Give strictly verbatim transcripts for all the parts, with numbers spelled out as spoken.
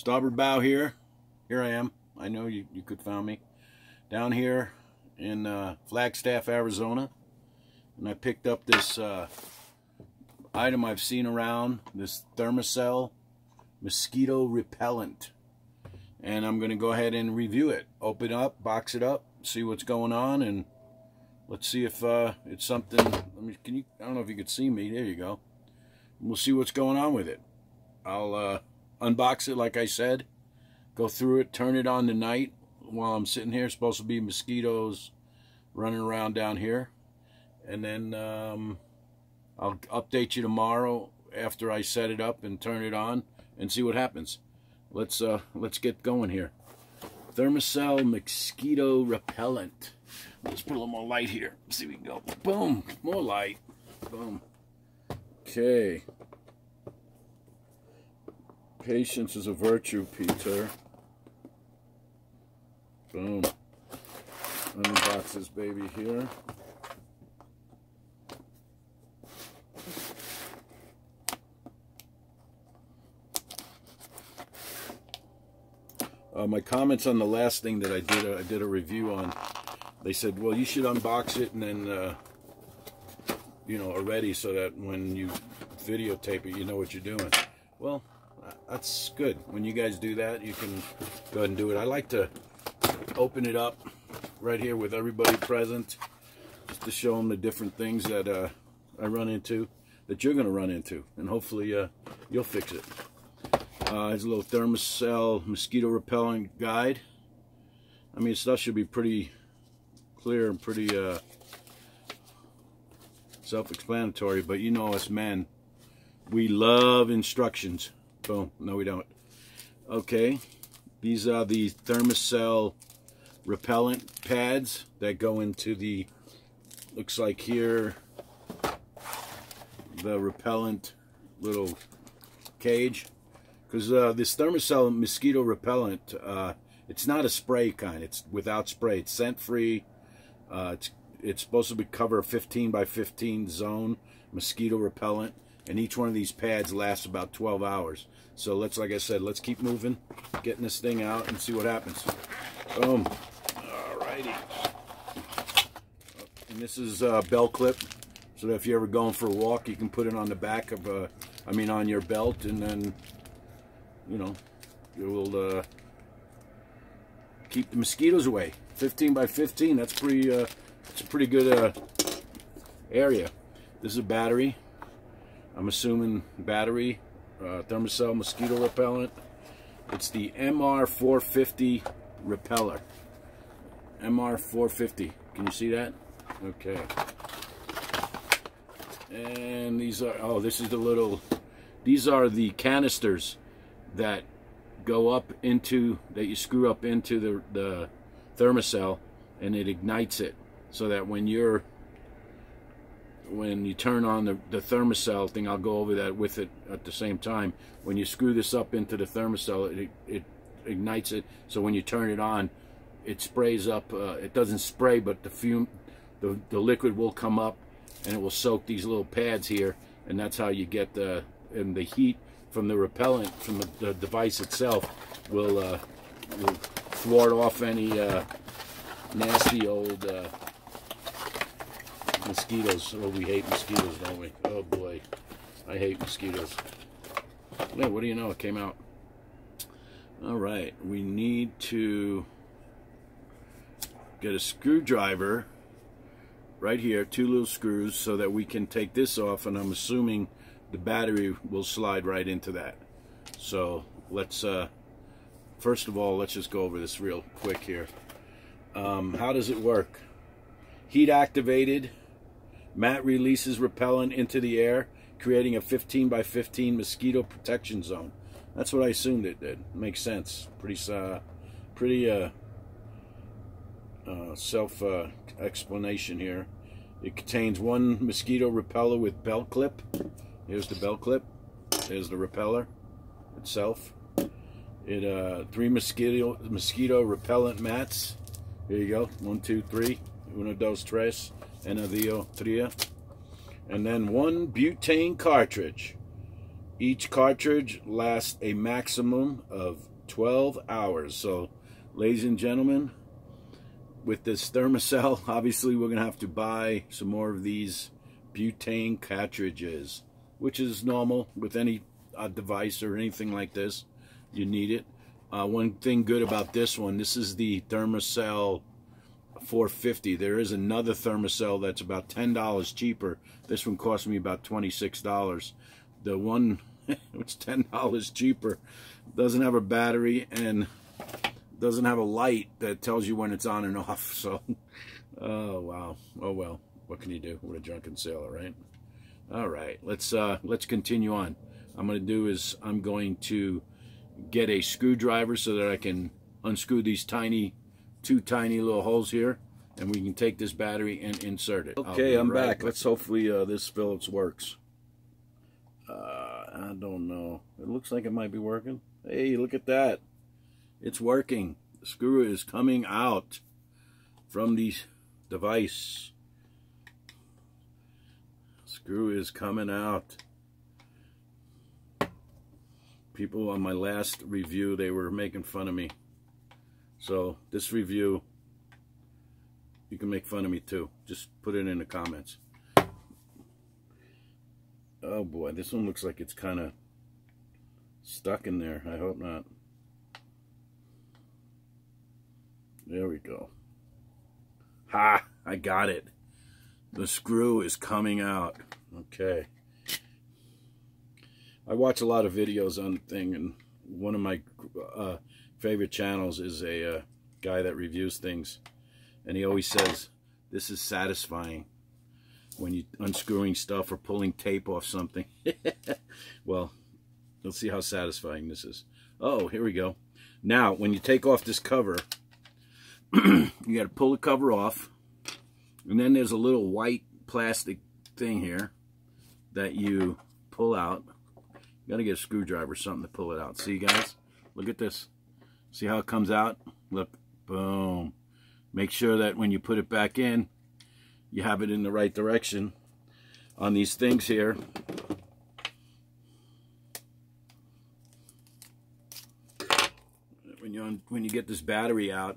starboard bow here. Here I am. I know you, you could find me. Down here in uh, Flagstaff, Arizona. And I picked up this uh, item I've seen around, this Thermacell mosquito repellent. And I'm going to go ahead and review it. Open up, box it up, see what's going on, and let's see if uh, it's something. I mean, can you? I don't know if you could see me. There you go. And we'll see what's going on with it. I'll uh, unbox it, like I said. Go through it. Turn it on tonight while I'm sitting here. It's supposed to be mosquitoes running around down here, and then um, I'll update you tomorrow after I set it up and turn it on and see what happens. Let's uh, let's get going here. Thermacell mosquito repellent. Let's put a little more light here. See if we can go. Boom. More light. Boom. Okay. Patience is a virtue, Peter. Boom. Unbox this baby here. Uh, my comments on the last thing that I did, uh, I did a review on, they said, well, you should unbox it and then, uh, you know, already so that when you videotape it, you know what you're doing. Well, that's good. When you guys do that, you can go ahead and do it. I like to open it up right here with everybody present just to show them the different things that uh, I run into, that you're going to run into, and hopefully uh, you'll fix it. Uh, here's a little Thermacell mosquito repellent guide. I mean, stuff should be pretty clear and pretty uh, self-explanatory, but you know us men, we love instructions. Boom. No, we don't. Okay, these are the Thermacell repellent pads that go into the, looks like here, the repellent little cage. Because uh, this Thermacell mosquito repellent, uh, it's not a spray kind. It's without spray. It's scent-free. Uh, it's, it's supposed to be cover a fifteen by fifteen zone mosquito repellent. And each one of these pads lasts about twelve hours. So let's, like I said, let's keep moving, getting this thing out, and see what happens. Boom. Alrighty. And this is uh, bell clip. So that if you're ever going for a walk, you can put it on the back of, uh, I mean, on your belt, and then, you know, it will uh, keep the mosquitoes away. fifteen by fifteen, that's pretty. Uh, it's a pretty good uh, area. This is a battery. I'm assuming battery. Uh, Thermacell mosquito repellent. It's the M R four fifty repeller. M R four fifty. Can you see that? Okay. And these are. Oh, this is the little. These are the canisters that go up into, that you screw up into the, the Thermacell, and it ignites it, so that when you're, when you turn on the, the Thermacell thing, I'll go over that with it at the same time, when you screw this up into the Thermacell, it, it ignites it, so when you turn it on, it sprays up, uh, it doesn't spray, but the fume, the, the liquid will come up, and it will soak these little pads here, and that's how you get the, and the heat from the repellent, from the, the device itself, will, uh, will thwart off any uh, nasty old uh, mosquitoes. Oh, we hate mosquitoes, don't we? Oh boy, I hate mosquitoes. Yeah, what do you know? It came out. All right, we need to get a screwdriver right here, two little screws, so that we can take this off, and I'm assuming the battery will slide right into that. So let's uh, first of all, let's just go over this real quick here. Um, how does it work? Heat activated, mat releases repellent into the air, creating a fifteen by fifteen mosquito protection zone. That's what I assumed it did. Makes sense. Pretty, uh, pretty uh, uh, self uh, explanation here. It contains one mosquito repeller with belt clip. Here's the belt clip. There's the repeller itself. It uh, three mosquito mosquito repellent mats. Here you go. One, two, three. Uno, dos, tres. Uno, dos, tres. And then one butane cartridge. Each cartridge lasts a maximum of twelve hours. So, ladies and gentlemen, with this Thermacell, obviously we're going to have to buy some more of these butane cartridges, which is normal with any uh, device or anything like this. You need it. Uh, one thing good about this one, this is the Thermacell four fifty. There is another Thermacell that's about ten dollars cheaper. This one cost me about twenty-six dollars. The one which ten dollars cheaper doesn't have a battery and doesn't have a light that tells you when it's on and off. So, oh wow, oh well, what can you do with a drunken sailor, right? All right, let's uh, let's continue on. I'm going to do is I'm going to get a screwdriver so that I can unscrew these tiny, two tiny little holes here, and we can take this battery and insert it. Okay, I'm right back. Let's hopefully uh, this Phillips works. Uh, I don't know. It looks like it might be working. Hey, look at that. It's working. The screw is coming out from the device. Screw is coming out. People on my last review, they were making fun of me. So this review, you can make fun of me too. Just put it in the comments. Oh boy, this one looks like it's kind of stuck in there. I hope not. There we go. Ha! I got it. The screw is coming out. Okay. I watch a lot of videos on the thing, and one of my uh, favorite channels is a uh, guy that reviews things, and he always says, this is satisfying when you're unscrewing stuff or pulling tape off something. Well, let's see how satisfying this is. Oh, here we go. Now, when you take off this cover, you got to pull the cover off, and then there's a little white plastic thing here that you pull out. You got to get a screwdriver or something to pull it out. See, guys? Look at this. See how it comes out? Look. Boom. Make sure that when you put it back in, you have it in the right direction on these things here. When you un when you get this battery out,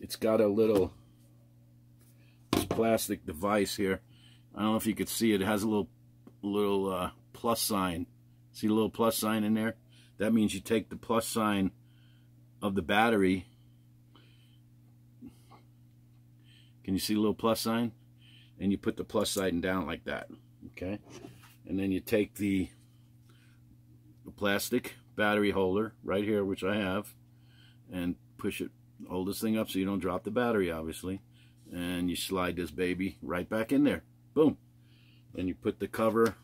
it's got a little this plastic device here. I don't know if you could see it. It has a little little uh, plus sign. See the little plus sign in there? That means you take the plus sign of the battery. Can you see a little plus sign? And you put the plus sign down like that. Okay? And then you take the, the plastic battery holder right here, which I have, and push it. Hold this thing up so you don't drop the battery, obviously, and you slide this baby right back in there. Boom. Then you put the cover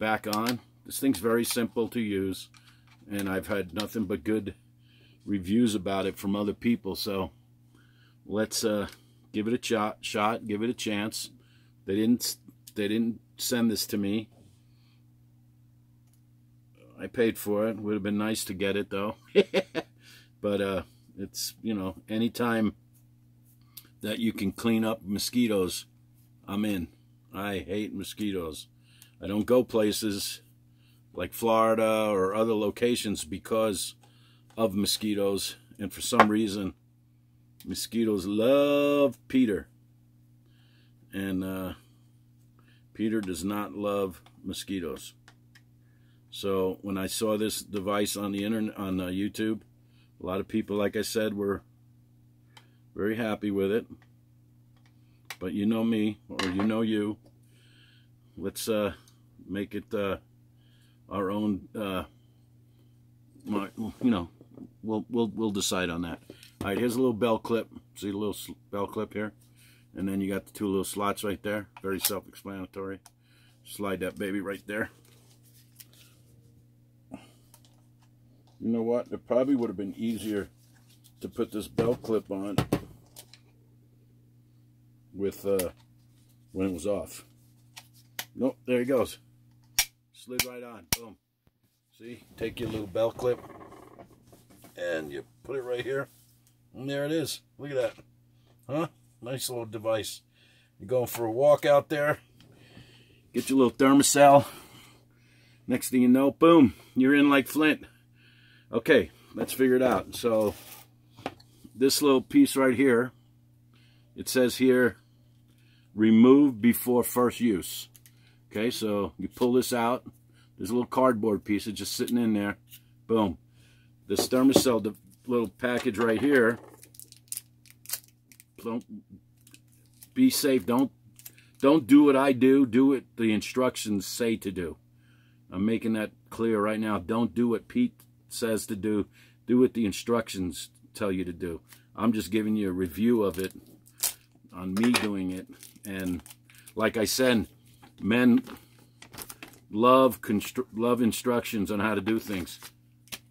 back on. This thing's very simple to use, and I've had nothing but good reviews about it from other people, so let's uh, give it a shot, shot, give it a chance. They didn't, they didn't send this to me. I paid for it. Would have been nice to get it, though. But, uh, it's, you know, anytime that you can clean up mosquitoes, I'm in. I hate mosquitoes. I don't go places like Florida or other locations because of mosquitoes. And for some reason, mosquitoes love Peter. And uh, Peter does not love mosquitoes. So when I saw this device on the internet, on uh, YouTube, a lot of people, like I said, were very happy with it. But you know me, or you know you. Let's uh, make it uh, our own. Uh, my, you know, we'll we'll we'll decide on that. All right, here's a little bell clip. See the little bell clip here, and then you got the two little slots right there. Very self-explanatory. Slide that baby right there. You know what? It probably would have been easier to put this bell clip on with uh, when it was off. Nope, there he goes. Slid right on. Boom. See? Take your little bell clip and you put it right here. And there it is. Look at that. Huh? Nice little device. You're going for a walk out there. Get your little Thermacell. Next thing you know, boom, you're in like Flint. Okay, let's figure it out. So this little piece right here, it says here, remove before first use. Okay, so you pull this out. There's a little cardboard piece that's just sitting in there. Boom. This Thermacell, the little package right here. Don't be safe. Don't don't do what I do. Do what the instructions say to do. I'm making that clear right now. Don't do what Pete says to do. Do what the instructions tell you to do. I'm just giving you a review of it on me doing it. And like I said, men love constru- love instructions on how to do things.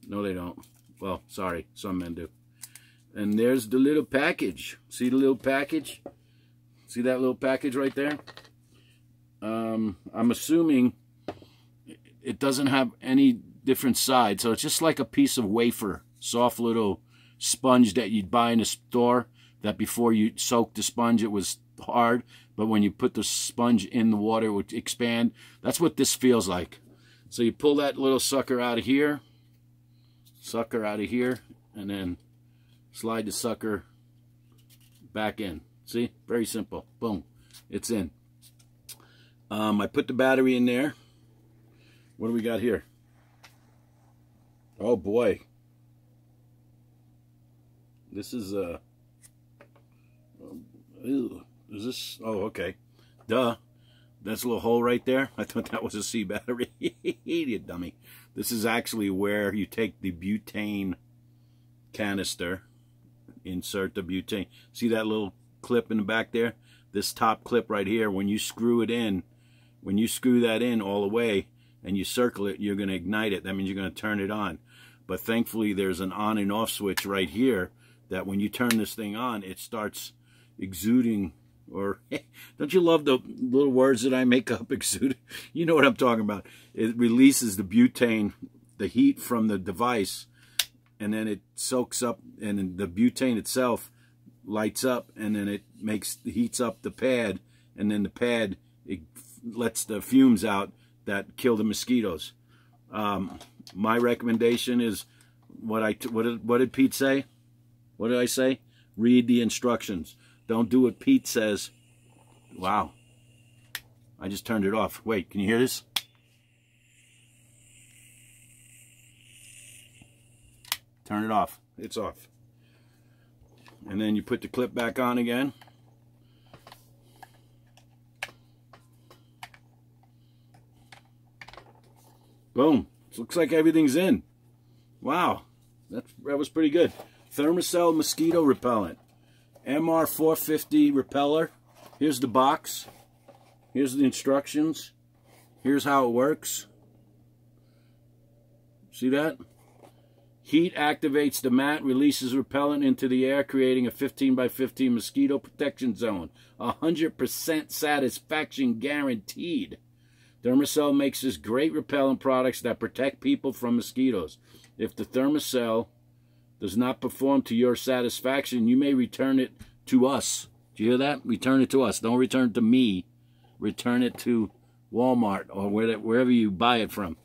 No, they don't. Well, sorry, some men do. And there's the little package. See the little package? See that little package right there? Um, I'm assuming it doesn't have any different sides. So it's just like a piece of wafer, soft little sponge that you'd buy in a store, that before you soaked the sponge, it was hard. But when you put the sponge in the water, it would expand. That's what this feels like. So you pull that little sucker out of here, sucker out of here, and then slide the sucker back in. See? Very simple. Boom. It's in. Um, I put the battery in there. What do we got here? Oh, boy. This is a... Ew. Is this... Oh, okay. Duh. That's a little hole right there. I thought that was a C battery. You dummy. This is actually where you take the butane canister... Insert the butane. See that little clip in the back there? This top clip right here, when you screw it in, when you screw that in all the way and you circle it, you're going to ignite it. That means you're going to turn it on. But thankfully, there's an on and off switch right here that when you turn this thing on, it starts exuding. Or don't you love the little words that I make up? Exuding. You know what I'm talking about. It releases the butane, the heat from the device. And then it soaks up, and the butane itself lights up, and then it makes heats up the pad, and then the pad, it lets the fumes out that kill the mosquitoes. Um, my recommendation is what I what did, what did Pete say? What did I say? Read the instructions. Don't do what Pete says. Wow, I just turned it off. Wait, can you hear this? Turn it off. It's off. And then you put the clip back on again. Boom. It looks like everything's in. Wow. That, that was pretty good. Thermacell mosquito repellent. M R four fifty repeller. Here's the box. Here's the instructions. Here's how it works. See that? Heat activates the mat, releases repellent into the air, creating a fifteen by fifteen mosquito protection zone. one hundred percent satisfaction guaranteed. Thermacell makes this great repellent products that protect people from mosquitoes. If the Thermacell does not perform to your satisfaction, you may return it to us. Do you hear that? Return it to us. Don't return it to me. Return it to Walmart or wherever you buy it from.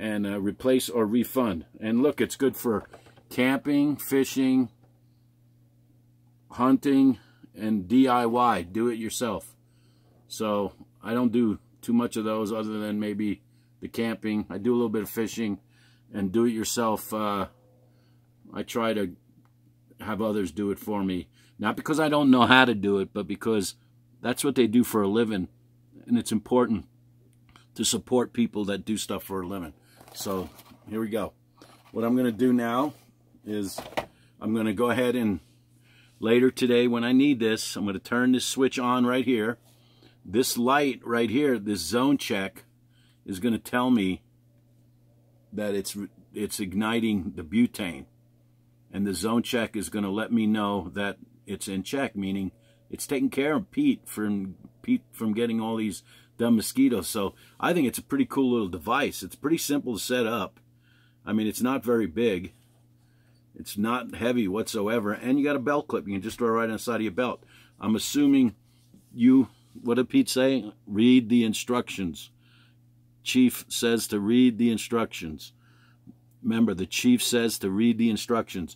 And uh, replace or refund. And look, it's good for camping, fishing, hunting, and D I Y. Do it yourself. So I don't do too much of those other than maybe the camping. I do a little bit of fishing and do it yourself. Uh, I try to have others do it for me. Not because I don't know how to do it, but because that's what they do for a living. And it's important to support people that do stuff for a living. So here we go. What I'm going to do now is I'm going to go ahead and later today when I need this, I'm going to turn this switch on right here. This light right here, this zone check, is going to tell me that it's it's igniting the butane. And the zone check is going to let me know that it's in check, meaning it's taking care of Pete from, Pete from getting all these dumb mosquitoes. So I think it's a pretty cool little device. It's pretty simple to set up. I mean, it's not very big. It's not heavy whatsoever. And you got a belt clip. You can just throw it right on the side of your belt. I'm assuming you, what did Pete say? Read the instructions. Chief says to read the instructions. Remember, the chief says to read the instructions.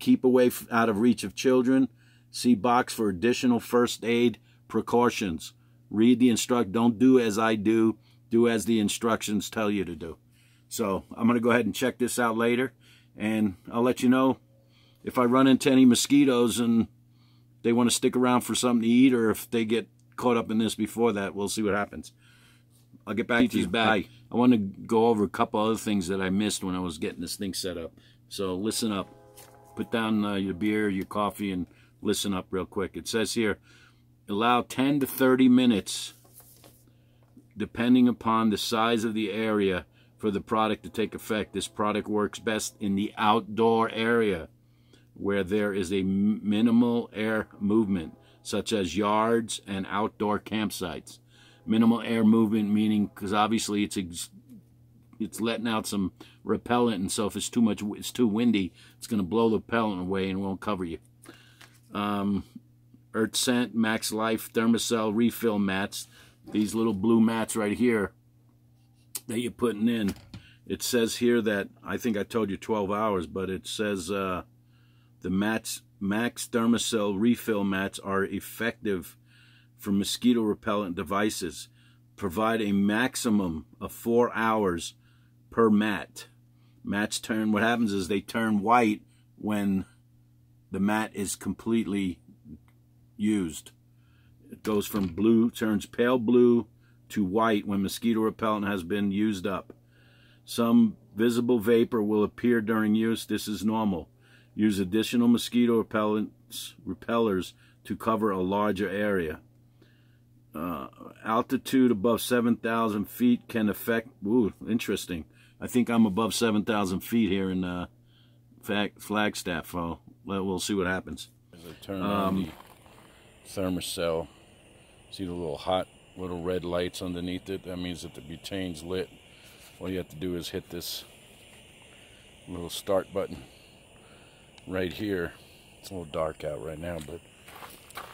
Keep away out of reach of children. See box for additional first aid precautions. Read the instruct. Don't do as I do. Do as the instructions tell you to do. So I'm going to go ahead and check this out later. And I'll let you know if I run into any mosquitoes and they want to stick around for something to eat, or if they get caught up in this before that. We'll see what happens. I'll get back to you. Bye. I want to go over a couple other things that I missed when I was getting this thing set up. So listen up. Put down uh, your beer, your coffee, and listen up real quick. It says here, allow ten to thirty minutes, depending upon the size of the area, for the product to take effect. This product works best in the outdoor area where there is a minimal air movement, such as yards and outdoor campsites. Minimal air movement meaning, because obviously it's ex it's letting out some repellent, and so if it's too much, it's too windy, it's going to blow the repellent away and won't cover you. Um, Earth Scent, Max Life, Thermacell refill mats. These little blue mats right here that you're putting in. It says here that, I think I told you twelve hours, but it says uh, the mats, Max Thermacell refill mats are effective for mosquito repellent devices. Provide a maximum of four hours per mat. Mats turn, what happens is they turn white when the mat is completely used. It goes from blue, turns pale blue to white when mosquito repellent has been used up. Some visible vapor will appear during use. This is normal. Use additional mosquito repellents, repellers to cover a larger area. Uh, altitude above seven thousand feet can affect, ooh, interesting. I think I'm above seven thousand feet here in uh, Flagstaff. I'll, we'll see what happens. As I turn um, on the Thermacell, see the little hot little red lights underneath it? That means that the butane's lit. All you have to do is hit this little start button right here. It's a little dark out right now, but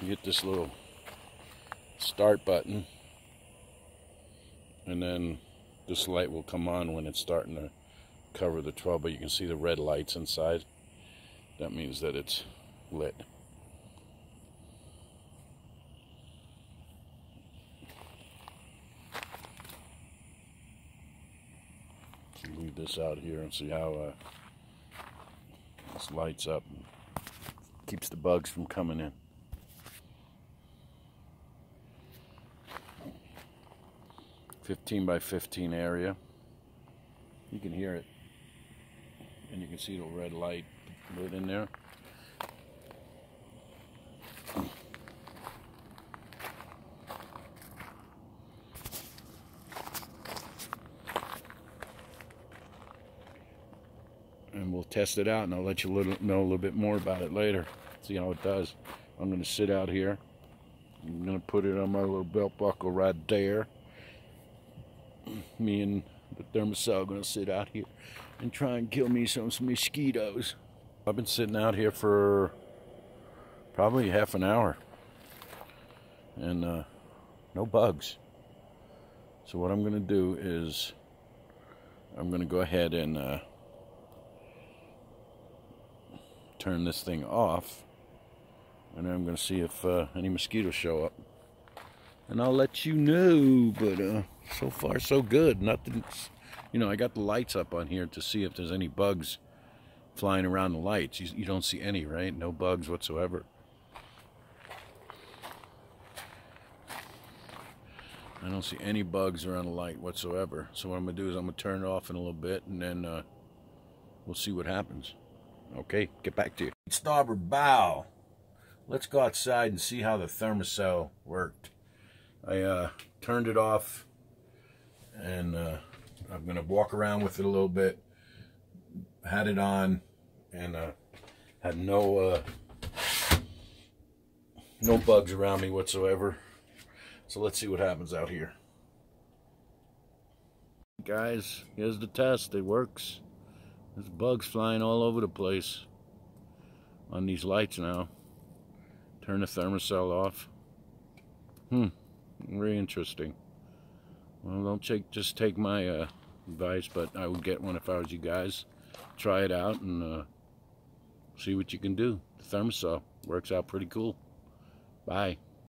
you hit this little start button, and then this light will come on when it's starting to cover the trouble. You can see the red lights inside. That means that it's lit. Let's leave this out here and see how uh, this lights up and keeps the bugs from coming in. fifteen by fifteen area. You can hear it, and you can see the red light lit in there. And we'll test it out, and I'll let you little, know a little bit more about it later. See how it does. I'm going to sit out here. I'm going to put it on my little belt buckle right there. Me and the Thermacell are going to sit out here and try and kill me some mosquitoes. I've been sitting out here for probably half an hour, and uh, no bugs. So what I'm going to do is I'm going to go ahead and uh, turn this thing off, and I'm going to see if uh, any mosquitoes show up. And I'll let you know, but uh, so far so good. Nothing's, you know, I got the lights up on here to see if there's any bugs flying around the lights. You, you don't see any, right? No bugs whatsoever. I don't see any bugs around the light whatsoever. So what I'm gonna do is I'm gonna turn it off in a little bit, and then uh, we'll see what happens. Okay, get back to you. Starboard Bow. Let's go outside and see how the Thermacell worked. I uh, turned it off, and uh, I'm going to walk around with it a little bit. Had it on, and uh, had no uh, no bugs around me whatsoever. So let's see what happens out here. Guys, here's the test. It works. There's bugs flying all over the place on these lights now. Turn the Thermacell off. Hmm. Very interesting. Well, don't take, just take my uh, advice, but I would get one if I was you guys. try it out and uh, see what you can do. The Thermacell works out pretty cool. Bye.